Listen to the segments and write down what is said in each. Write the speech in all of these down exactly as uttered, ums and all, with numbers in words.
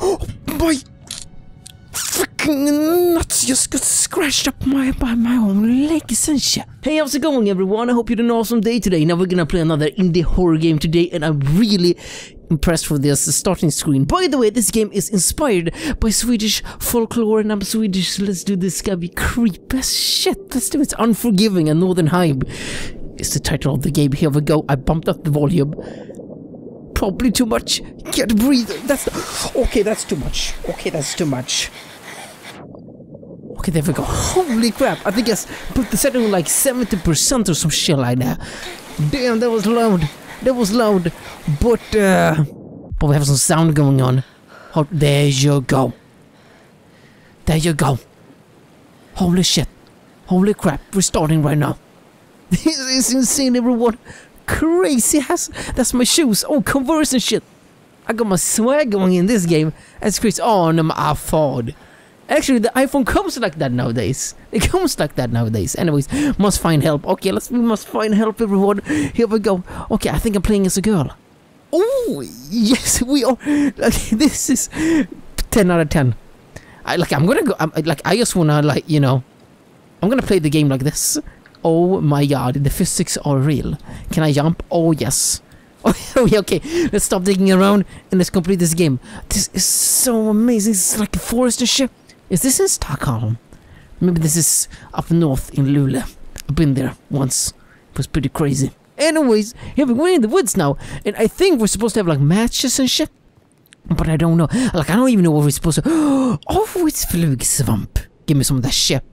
Oh my fucking nuts just got scratched up my, by my own legs and shit. Hey, how's it going everyone? I hope you had an awesome day today. Now we're gonna play another indie horror game today, and I'm really impressed for this starting screen. By the way, this game is inspired by Swedish folklore, and I'm Swedish, so let's do this. It's gonna be creepy as shit. Let's do it. It's Unforgiving, A Northern Hymn is the title of the game. Here we go. I bumped up the volume. Probably too much. Can't breathe. That's okay, that's too much. Okay, that's too much. Okay, there we go. Holy crap. I think I put the setting on like seventy percent or some shit like that. Damn, that was loud. That was loud. But, uh... But we have some sound going on. Oh, there you go. There you go. Holy shit. Holy crap. We're starting right now. This is insane, everyone. Crazy ass. That's my shoes. Oh, Converse and shit. I got my swag going in this game. That's crazy. Oh, no, my iPhone. Actually, the iPhone comes like that nowadays. It comes like that nowadays. Anyways, must find help. Okay, let's we must find help, everyone. Here we go. Okay, I think I'm playing as a girl. Oh, yes, we are. Okay, this is ten out of ten. I, like, I'm gonna go. I'm, like, I just wanna, like, you know, I'm gonna play the game like this. Oh my god, the physics are real. Can I jump? Oh, yes. Oh, okay, let's stop digging around and let's complete this game. This is so amazing. It's like a forest and shit. Is this in Stockholm? Maybe this is up north in Luleå. I've been there once. It was pretty crazy. Anyways, here we go in the woods now. And I think we're supposed to have like matches and shit. But I don't know. Like, I don't even know what we're supposed to... Oh, it's flugsvamp. Give me some of that shit.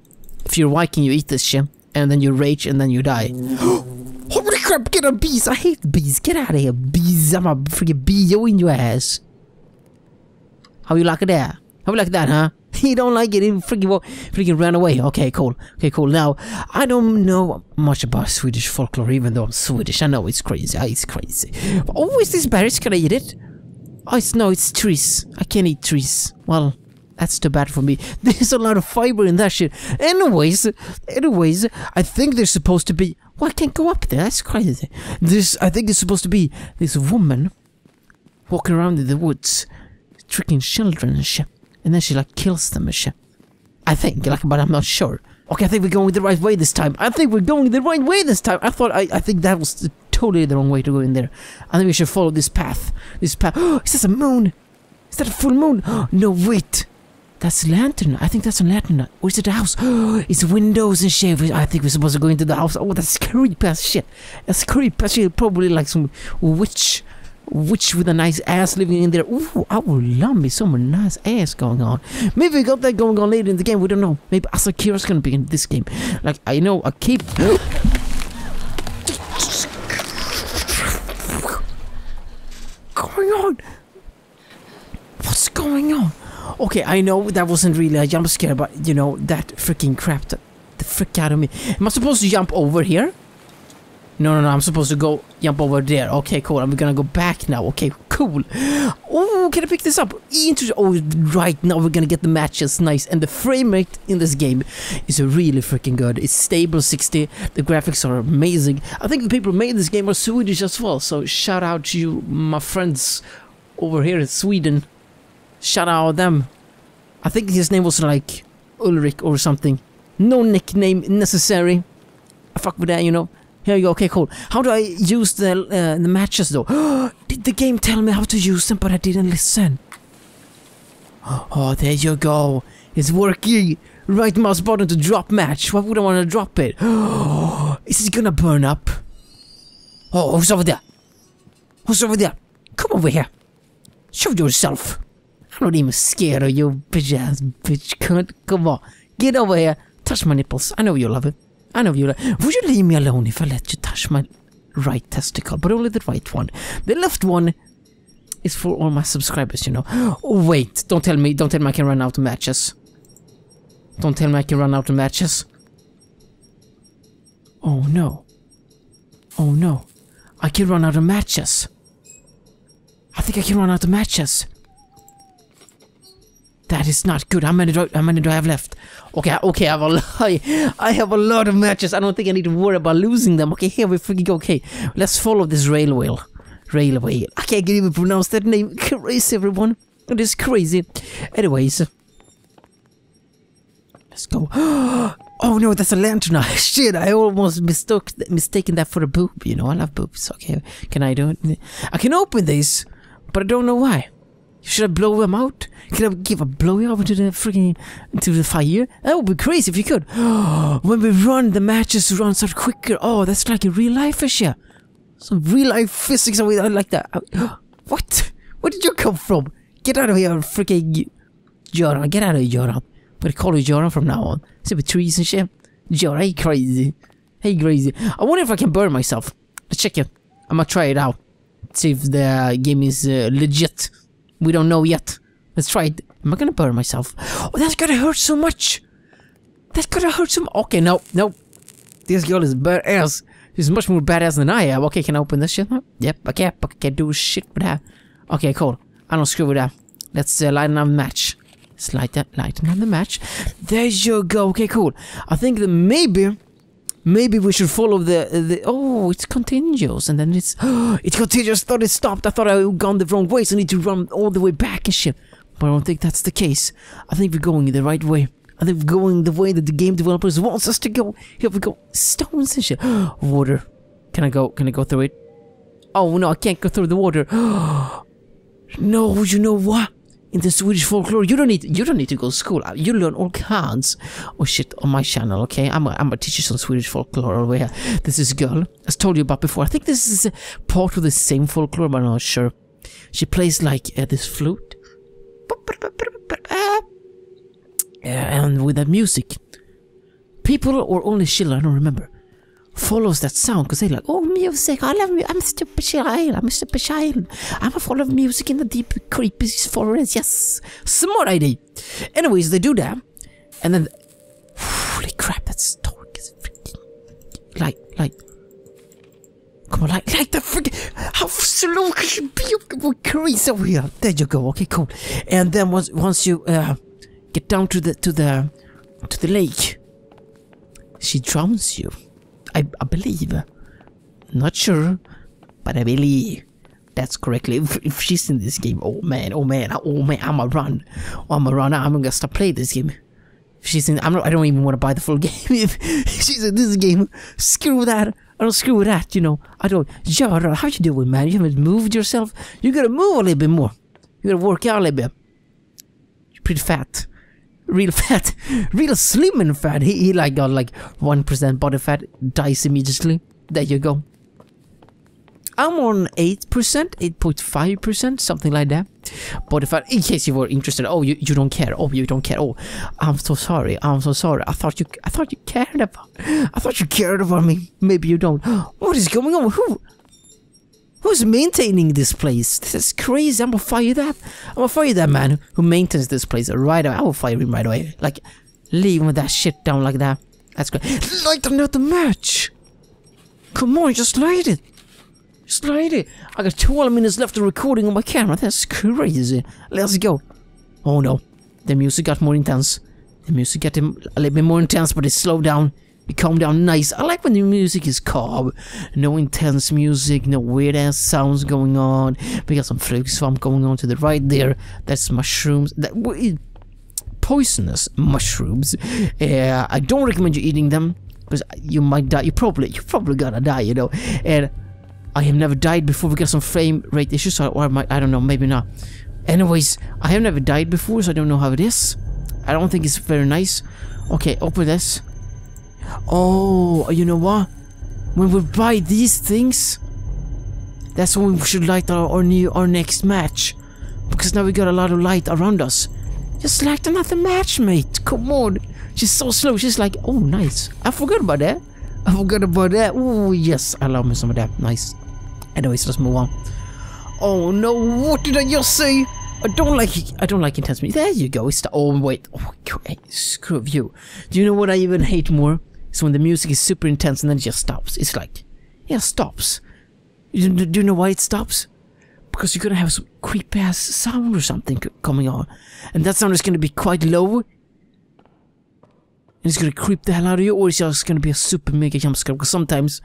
If you're Viking, you eat this shit. And then you rage and then you die. Holy crap, get on bees. I hate bees. Get out of here, bees. I'm a freaking B O in your ass. How you like it there? How you like that, huh? He don't like it, he freaking, freaking ran away. Okay, cool. Okay, cool. Now, I don't know much about Swedish folklore, even though I'm Swedish. I know it's crazy. It's crazy. Oh, is this berries? Can I eat it? Oh, it's, no, it's trees. I can't eat trees. Well, that's too bad for me. There's a lot of fiber in that shit. Anyways, anyways, I think there's supposed to be... Well, I can't go up there. That's crazy. There's, I think there's supposed to be this woman walking around in the woods, tricking children and shit. And then she like kills them and shit. I think, like, but I'm not sure. Okay, I think we're going the right way this time. I think we're going the right way this time. I thought, I, I think that was the, totally the wrong way to go in there. I think we should follow this path. This path. Oh, is this a moon? Is that a full moon? Oh, no, wait. That's a lantern. I think that's a lantern. Or is it a house? Oh, it's windows and shit. I think we're supposed to go into the house. Oh, that's creepy as shit. That's creepy as shit. Probably like some witch. Witch with a nice ass living in there. Ooh, I would love me some nice ass going on. Maybe we got that going on later in the game. We don't know. Maybe Asakira's gonna be in this game. Like, I know, I keep... going on? What's going on? Okay, I know that wasn't really a jump scare, but, you know, that freaking crap, that, the frick out of me. Am I supposed to jump over here? No, no, no, I'm supposed to go jump over there. Okay, cool. I'm gonna go back now. Okay, cool. Oh, can I pick this up? Inter oh, right now we're gonna get the matches. Nice. And the frame rate in this game is really freaking good. It's stable sixty. The graphics are amazing. I think the people who made this game are Swedish as well. So shout out to you, my friends over here in Sweden. Shout out them. I think his name was like Ulrich or something. No nickname necessary. I fuck with that, you know. Here you go. Okay, cool. How do I use the uh, the matches though? Did the game tell me how to use them, but I didn't listen? Oh, there you go. It's working. Right mouse button to drop match. Why would I want to drop it? Is it gonna burn up? Oh, who's over there? Who's over there? Come over here. Show yourself. I'm not even scared of you, bitch ass bitch cunt. Come on, get over here. Touch my nipples. I know you love it. I know you like. Would you leave me alone if I let you touch my right testicle? But only the right one. The left one is for all my subscribers, you know. Oh, wait. Don't tell me. Don't tell me I can run out of matches. Don't tell me I can run out of matches. Oh, no. Oh, no. I can run out of matches. I think I can run out of matches. That is not good. How many do, how many do I have left? Okay, okay, I have, a, I, I have a lot of matches. I don't think I need to worry about losing them. Okay, here we freaking go. Okay, let's follow this railway. Railway. I can't even pronounce that name. Crazy, everyone. It is crazy. Anyways. Let's go. Oh no, that's a lantern. Shit, I almost mistook th mistaken that for a boob. You know, I love boobs. Okay, can I do it? I can open these, but I don't know why. Should I blow them out? Can I give a blowjob to the freaking to the fire? That would be crazy if you could. When we run, the matches runs out quicker. Oh, that's like a real life issue. Some real life physics. I like that. What? Where did you come from? Get out of here, freaking Joran. Get out of here, Joran. But I call you Joran from now on. See with trees and shit. Joran, hey crazy. Hey crazy. I wonder if I can burn myself. Let's check it. I'm gonna try it out. See if the game is uh, legit. We don't know yet. Let's try it. Am I gonna burn myself? Oh, that's gonna hurt so much. That's gonna hurt so much. Okay, no, no. This girl is badass. She's much more badass than I am. Okay, can I open this shit now? Yep, I can. I can't do shit with that. Okay, cool. I don't screw with that. Let's uh, light another match. Let's light that, light another match. There you go. Okay, cool. I think that maybe, maybe we should follow the the. Oh, it's continuous, and then it's oh, it continues. I thought it stopped. I thought I had gone the wrong way, so I need to run all the way back and shit. But I don't think that's the case. I think we're going the right way. I think we're going the way that the game developers wants us to go. Here we go. Stones and shit. Water. Can I go? Can I go through it? Oh no, I can't go through the water. No, you know what? In the Swedish folklore, you don't need you don't need to go to school. You learn all kinds of shit on my channel, okay? I'm a, I'm a teacher on Swedish folklore over here. This is a girl, as told you about before. I think this is part of the same folklore, but I'm not sure. She plays like uh, this flute, and with that music, people or only children, I don't remember, follows that sound because they're like, oh, music, I love music, I'm a stupid child, I'm a stupid child, I'm a full of music in the deep, creepy forest, yes, smart idea. Anyways, they do that, and then, holy crap, that's dark as freaking, light, light, come on, light, light the freaking, how slow can you be, you crazy over here, there you go, okay, cool, and then once, once you, uh, get down to the, to the, to the lake, she drowns you. I, I believe. Not sure, but I believe that's correctly. If, if she's in this game, oh man, oh man, oh man, I'ma run, I'ma run. I'm gonna stop playing this game. If she's in. I'm not. I don't even want to buy the full game. If she's in this game, screw that. I don't screw with that. You know. I don't. Jara, how you doing, man? You haven't moved yourself. You gotta move a little bit more. You gotta work out a little bit. You're pretty fat. Real fat, real slim and fat. He, he like got like one percent body fat, dies immediately. There you go. I'm on eight percent, eight point five percent, something like that. Body fat, in case you were interested. Oh, you, you don't care. Oh, you don't care. Oh, I'm so sorry. I'm so sorry. I thought you I thought you cared about I thought you cared about me. Maybe you don't. What is going on? Who Who's maintaining this place? This is crazy. I'm gonna fire that. I'm gonna fire that man who maintains this place right away. I will fire him right away. Like, leave him with that shit down like that. That's great. Light another match. Come on, just light it. Just light it. I got twelve minutes left of recording on my camera. That's crazy. Let's go. Oh no, the music got more intense. The music got a little bit more intense, but it slowed down. You calm down nice. I like when the music is calm. No intense music, no weird ass sounds going on. We got some flugsvamp going on to the right there. That's mushrooms. That poisonous mushrooms. Uh, I don't recommend you eating them because you might die. You probably, you're probably gonna die, you know. And I have never died before. We got some frame rate issues, or I might, I don't know, maybe not. Anyways, I have never died before, so I don't know how it is. I don't think it's very nice. Okay, open this. Oh, you know what? When we buy these things, that's when we should light our, our new our next match, because now we got a lot of light around us. Just light another match, mate. Come on. She's so slow. She's like, oh, nice. I forgot about that. I forgot about that. Oh yes, I love me some of that. Nice. Anyways, let's move on. Oh no, what did I just say? I don't like I don't like intense music. There you go. It's the oh wait. Oh, screw you. Do you know what I even hate more? So when the music is super intense and then it just stops. It's like, yeah, stops. You, do you know why it stops? Because you're gonna have some creepy ass sound or something coming on, and that sound is gonna be quite low, and it's gonna creep the hell out of you, or it's just gonna be a super mega jump scare. Because sometimes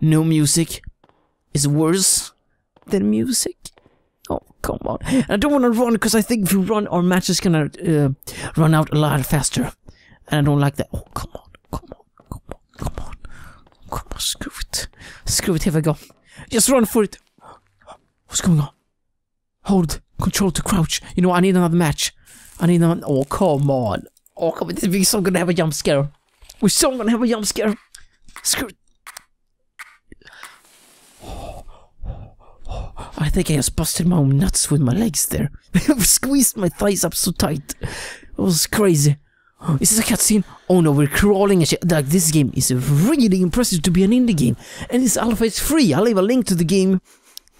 no music is worse than music. Oh, come on. I don't want to run because I think if you run, our match is going to uh, run out a lot faster. And I don't like that. Oh, come on. Come on. Come on. Come on. Come on. Screw it. Screw it. Here we go. Just run for it. What's going on? Hold. Control to crouch. You know, I need another match. I need another... Oh, come on. Oh, come on. We're so going to have a jump scare. We're so going to have a jump scare. Screw it. I think I just busted my own nuts with my legs there. I've squeezed my thighs up so tight. It was crazy. Is this a cutscene? Oh no, we're crawling and shit. Like, this game is really impressive to be an indie game. And this alpha is free. I'll leave a link to the game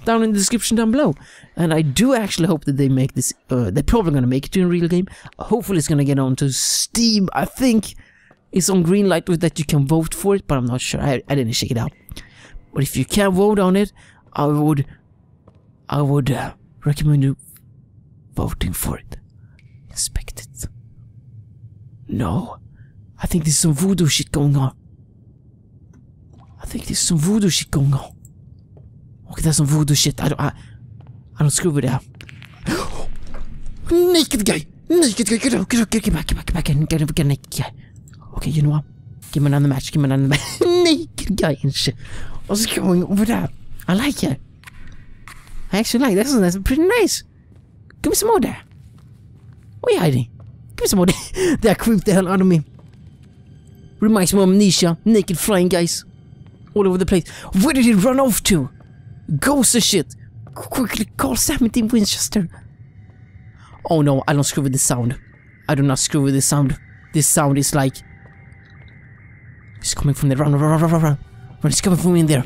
down in the description down below. And I do actually hope that they make this... Uh, they're probably going to make it in a real game. Hopefully it's going to get onto Steam. I think it's on Greenlight with that you can vote for it. But I'm not sure. I, I didn't check it out. But if you can vote on it, I would... I would uh, recommend you voting for it. Inspect it. No. I think there's some voodoo shit going on. I think there's some voodoo shit going on. Okay, there's some voodoo shit. I don't... I, I don't screw with that. Naked guy! Naked guy! Get out! Get out! Get back! Get back! Get back! Get, get, get naked guy. Okay, you know what? Give me another match. Give me another match. Naked guy and shit. What's going on with that? I like it. I actually like that. That's pretty nice. Give me some more there. What are you hiding? Give me some more there. That creeped the hell out of me. Reminds me of Amnesia. Naked flying guys. All over the place. Where did he run off to? Ghosts and shit. Quickly call Samity Winchester. Oh no, I don't screw with this sound. I do not screw with this sound. This sound is like... It's coming from there. Run, run, run, run, run. It's coming from in there.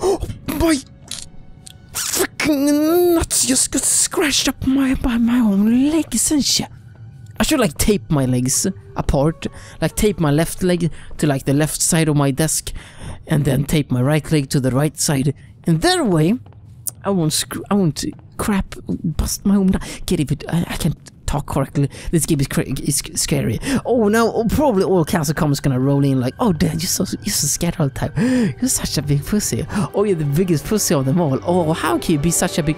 Oh, boy. Fucking nuts just got scratched up my by my own legs and shit. I should like tape my legs apart, like tape my left leg to like the left side of my desk, and then tape my right leg to the right side. And that way, I won't screw, I won't crap bust my own. Get it? I, I can't talk correctly. This game is cra is scary. Oh no! Probably all kinds of comments gonna roll in like, "Oh, Dan, you're so you're so scared all the time. You're such a big pussy. Oh, you're the biggest pussy of them all. Oh, how can you be such a big..."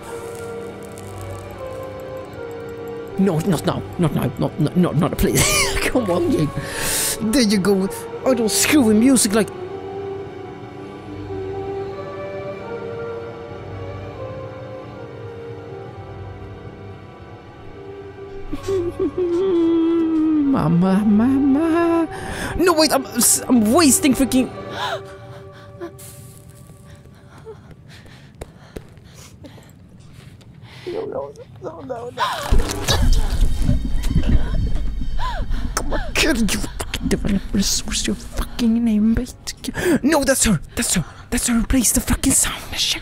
No, not now, not now, not not not, not please. Come on, game. There you go. I don't screw with music like. Mama, mama. No, wait, I'm, I'm wasting freaking... No, no, no, no, no. Come on, kid, you fucking developers. What's your fucking name, mate? No, that's her, that's her, that's her. Replace the fucking sound. That's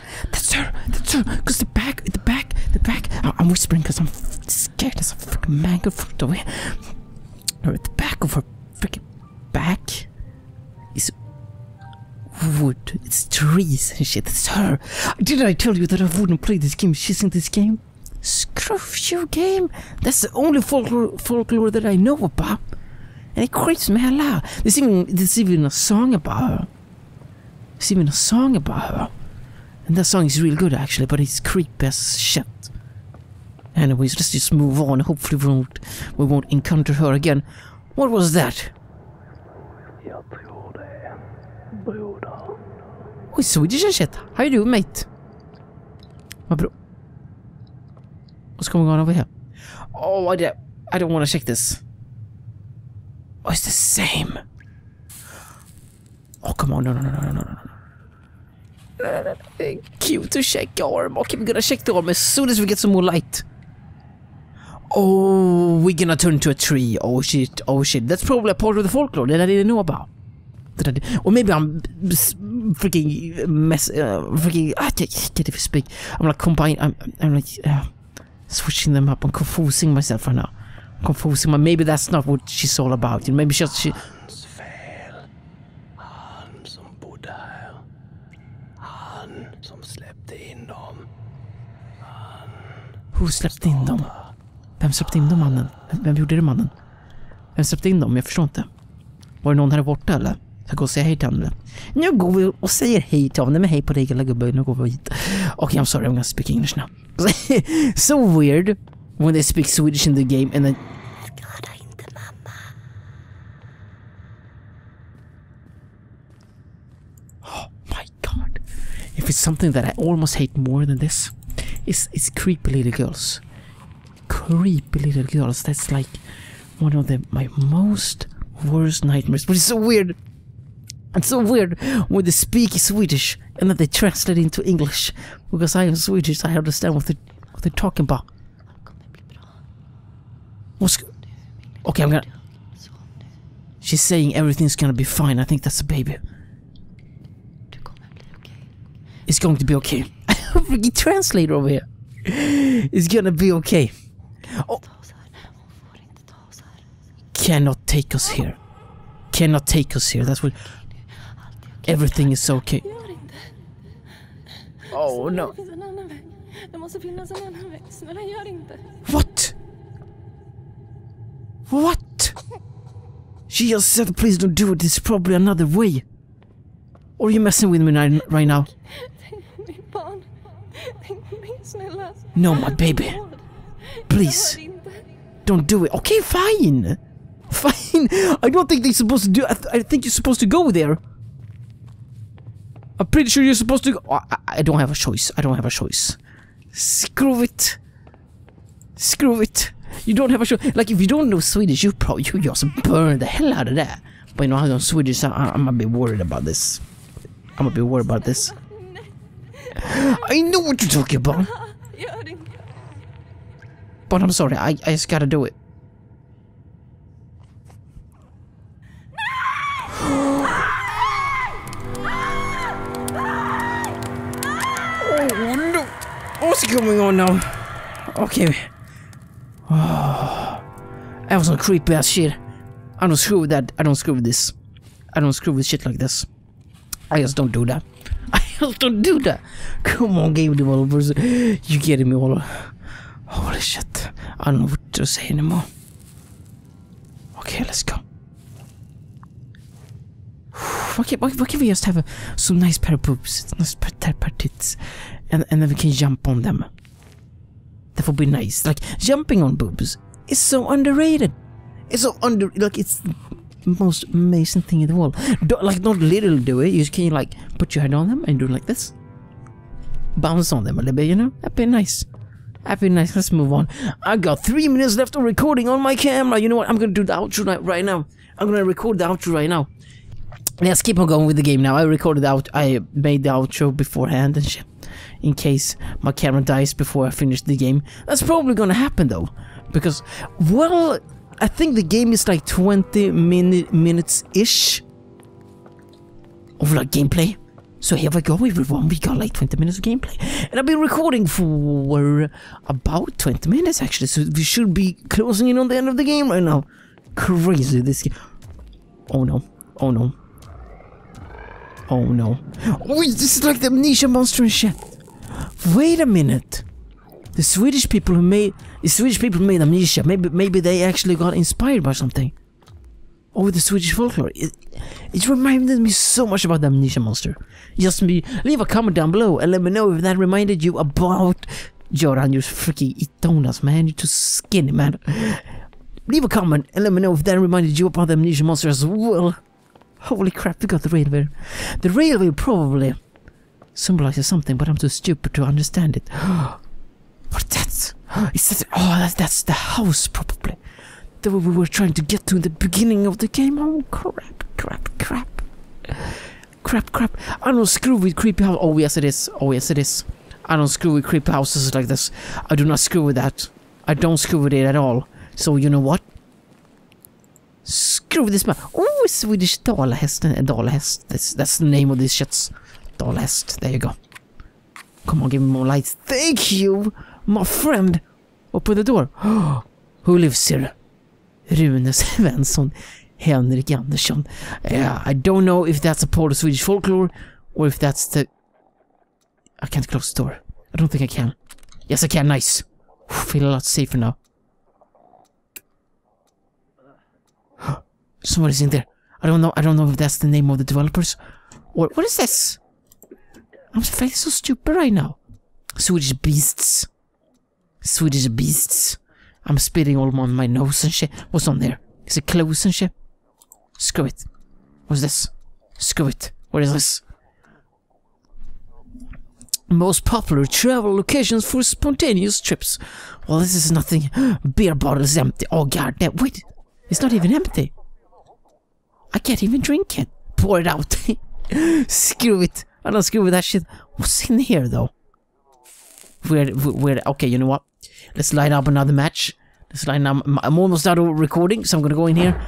her, that's her. Because the back, the back, the back. I'm whispering because I'm scared as a fucking mango foot away. Or at the back of her freaking back is wood. It's trees and shit. It's her. Did I tell you that I wouldn't play this game? She's in this game. Screw you, game. That's the only folklore, folklore that I know about. And it creeps me hell out. There's even, there's even a song about her. There's even a song about her. And that song is real good, actually. But it's creepy as shit. Anyways, let's just move on. Hopefully we won't, we won't encounter her again. What was that? Oj, Swedish and shit. How you doing, mate? My bro. What's going on over here? Oh, I, de I don't want to check this. Oh, it's the same. Oh, come on. No, no, no, no, no, no, no, no. Cute to check arm. Okay, we're gonna check the arm as soon as we get some more light. Oh, we're gonna turn to a tree. Oh shit, oh shit. That's probably a part of the folklore that I didn't know about. That I did. Or maybe I'm freaking mess. Uh, freaking. I can't even speak. I'm like combine. I'm, I'm like uh, switching them up. I'm confusing myself right now. Confusing my. Maybe that's not what she's all about. Maybe she's. She, Who släppte in dem? Vem släppte in dem, mannen? Vem gjorde det, mannen? Vem släppte in dem? Jag förstår inte. Var det någon här borta, eller? Jag går och säger hej till henne. Nu går vi och säger hej till henne. Men hej på dig, eller gubbe. Nu går vi hit. Okay, I'm sorry, I'm gonna speak English now. So weird when they speak Swedish in the game and then... Skada inte mamma. Oh my god. If it's something that I almost hate more than this, it's, it's creepy little girls. Creepy little girls, that's like one of the, my most worst nightmares. But it's so weird. It's so weird when they speak Swedish and then they translate it into English. Because I am Swedish, I understand what, they, what they're talking about. What's... Okay, I'm gonna... She's saying everything's gonna be fine. I think that's a baby. It's going to be okay. Freaking translator over here. It's gonna be okay. Oh. Cannot take us here. Cannot take us here. That's what... Everything is okay. Oh no. What? What? She just said, please don't do it. There's probably another way. Or are you messing with me right now? No, my baby. Please. Don't do it. Okay, fine. Fine. I don't think they're supposed to do it. I, th I think you're supposed to go there. I'm pretty sure you're supposed to go. Oh, I, I don't have a choice. I don't have a choice. Screw it. Screw it. You don't have a choice. Like, if you don't know Swedish, you probably you just burn the hell out of that. But you know, I don't know Swedish. I, I'm gonna be worried about this. I'm gonna be worried about this. I know what you're talking about. But I'm sorry. I, I just gotta do it. What's going on now? Okay. Oh, that was some creepy ass shit. I don't screw with that. I don't screw with this. I don't screw with shit like this. I just don't do that. I just don't do that. Come on, game developers. You getting me all... Holy shit. I don't know what to say anymore. Okay, let's go. Why can't, why, why can't we just have a, some nice pair of boobs? Nice pair of tits. And, and then we can jump on them. That would be nice. Like, jumping on boobs is so underrated. It's so under... Like, it's the most amazing thing in the world. Don't, like, not literally do it. You can, like, put your head on them and do it like this. Bounce on them a little bit, you know? That'd be nice. That'd be nice. Let's move on. I got three minutes left of recording on my camera. You know what? I'm gonna do the outro right now. I'm gonna record the outro right now. Let's keep on going with the game now. I recorded out. I made the outro beforehand and shit. In case my camera dies before I finish the game. That's probably gonna happen though. Because, well, I think the game is like twenty minutes-ish of like gameplay. So here we go everyone, we got like twenty minutes of gameplay. And I've been recording for about twenty minutes actually. So we should be closing in on the end of the game right now. Crazy this game. Oh no, oh no. Oh no. Oh, this is like the Amnesia monster and shit. Wait a minute. The Swedish people who made the Swedish people made Amnesia. Maybe maybe they actually got inspired by something. Oh, the Swedish folklore. It, it reminded me so much about the Amnesia monster. Just me leave a comment down below and let me know if that reminded you about Joran, you freaking itonas, man. You're too skinny, man. Leave a comment and let me know if that reminded you about the Amnesia monster as well. Holy crap, we got the railway. The railway probably symbolizes something, but I'm too stupid to understand it. What that's? Is that? Oh, that, that's the house probably that we were trying to get to in the beginning of the game. Oh crap, crap, crap, crap, crap! I don't screw with creepy house. Oh yes, it is. Oh yes, it is. I don't screw with creepy houses like this. I do not screw with that. I don't screw with it at all. So you know what? Screw this man. Oh, Swedish dalahäst and dalahäst. That's, that's the name of these shits. Dalahäst. There you go. Come on, give me more lights. Thank you, my friend. Open the door. Oh, who lives here? Rune Svensson. Henrik Andersson. Yeah, I don't know if that's a part of Swedish folklore or if that's the... I can't close the door. I don't think I can. Yes, I can. Nice. Feel a lot safer now. Somebody's in there. I don't know. I don't know if that's the name of the developers. Or what is this? I'm feeling so stupid right now. Swedish beasts. Swedish beasts. I'm spitting all on my nose and shit. What's on there? Is it clothes and shit? Screw it. What's this? Screw it. What is this? Most popular travel locations for spontaneous trips. Well, this is nothing. Beer bottle is empty. Oh god, damn. Wait. It's not even empty. I can't even drink it. Pour it out. Screw it. I don't screw with that shit. What's in here though? Weird, weird. Okay, you know what? Let's line up another match. Let's line up. I'm almost out of recording, so I'm gonna go in here.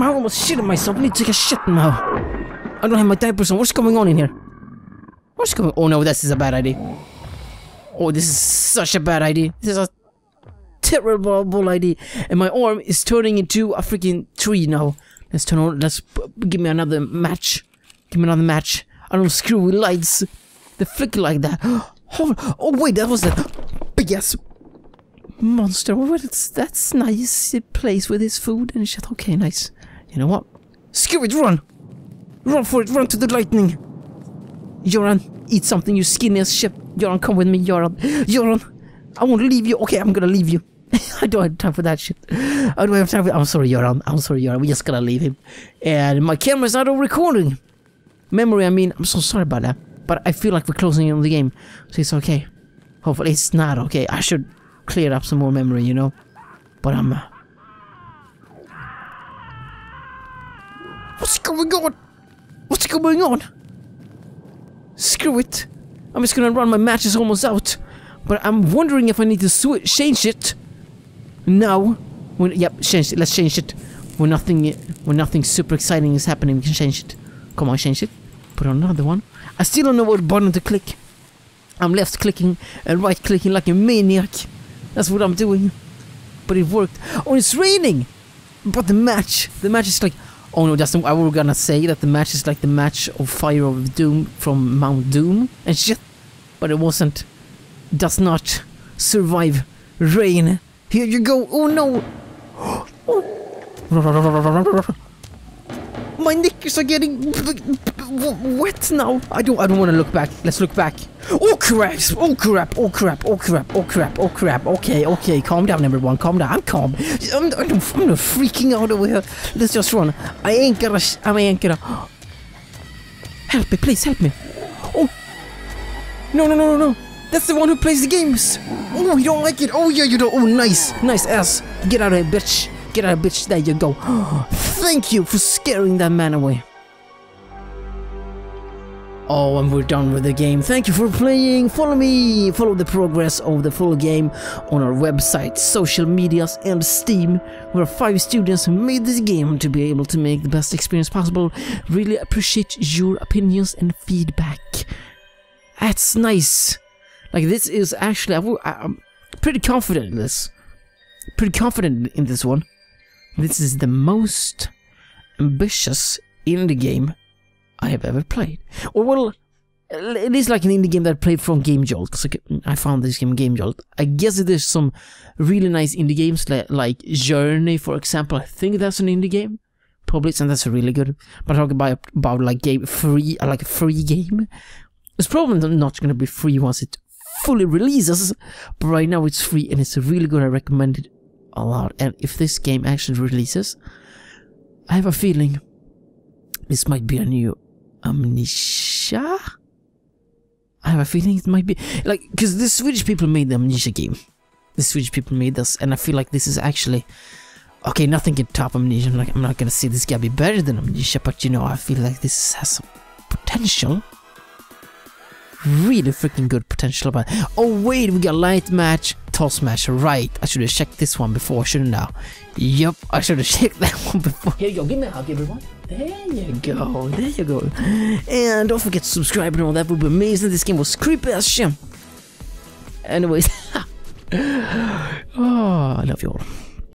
I almost shit on myself. I need to take a shit now. I don't have my diapers on. What's going on in here? What's going on? Oh no, this is a bad idea. Oh, this is such a bad idea. This is a terrible idea. And my arm is turning into a freaking tree now. Let's turn on. Let's give me another match. Give me another match. I don't screw with lights. They flicker like that. Oh, oh wait, that was that big ass monster. Well, that's, that's nice. It plays with his food and shit. Okay, nice. You know what? Screw it, run! Run for it, run to the lightning! Joran, eat something, you skinny as shit. Joran, come with me, Joran. Joran, I won't leave you. Okay, I'm gonna leave you. I don't have time for that shit. I don't have time for that. I'm sorry, Joran. I'm sorry, Joran. We're just gonna leave him. And my camera's out of recording. Memory, I mean, I'm so sorry about that. But I feel like we're closing in on the game. So it's okay. Hopefully it's not okay. I should clear up some more memory, you know. But I'm... Uh... What's going on? What's going on? Screw it. I'm just gonna run. My match is almost out. But I'm wondering if I need to sw change it. Now. When, yep, change it. Let's change it. When nothing, when nothing super exciting is happening, we can change it. Come on, change it. Put on another one. I still don't know what button to click. I'm left clicking and right clicking like a maniac. That's what I'm doing. But it worked. Oh, it's raining! But the match. The match is like... Oh no, that's not what I was gonna say, that the match is like the match of Fire of Doom from Mount Doom and shit. But it wasn't. Does not survive rain. Here you go. Oh no! Oh. My knickers are getting wet now. I don't I don't wanna look back. Let's look back. Oh crap! Oh crap! Oh crap! Oh crap! Oh crap! Oh crap! Okay, okay, calm down everyone, calm down. I'm calm. I'm, I'm, I'm not freaking out over here. Let's just run. I ain't gonna sh I ain't gonna help me, please help me. Oh no no no no no! That's the one who plays the games! Oh, you don't like it! Oh yeah, you don't. Oh nice, nice ass! Get out of here, bitch! Get out of here, bitch! There you go! Thank you for scaring that man away. Oh, and we're done with the game. Thank you for playing. Follow me. Follow the progress of the full game on our website, social medias, and Steam, where five students made this game to be able to make the best experience possible. Really appreciate your opinions and feedback. That's nice. Like this is actually, I, I'm pretty confident in this. Pretty confident in this one. This is the most ambitious indie game I have ever played. Or well, it is like an indie game that I played from Game Jolt. So I found this game Game Jolt. I guess there's some really nice indie games like, like Journey, for example. I think that's an indie game. Probably, and that's really good. But talking about about like game free, like a free game. It's probably not going to be free once it fully releases. But right now it's free and it's really good. I recommend it a lot. And if this game actually releases, I have a feeling this might be a new Amnesia. I have a feeling it might be like, because the Swedish people made the Amnesia game. The Swedish people made this, and I feel like this is actually okay. Nothing can top Amnesia. I'm, like, I'm not gonna say this guy be better than Amnesia, but you know, I feel like this has some potential. Really freaking good potential. About it. Oh wait, we got light match, toss match. Right, I should have checked this one before, shouldn't I? Yep, I should have checked that one before. Here you go, give me a hug, everyone. There you go, there you go. And don't forget to subscribe and all that would be amazing. This game was creepy as shit. Anyways, oh, I love you all.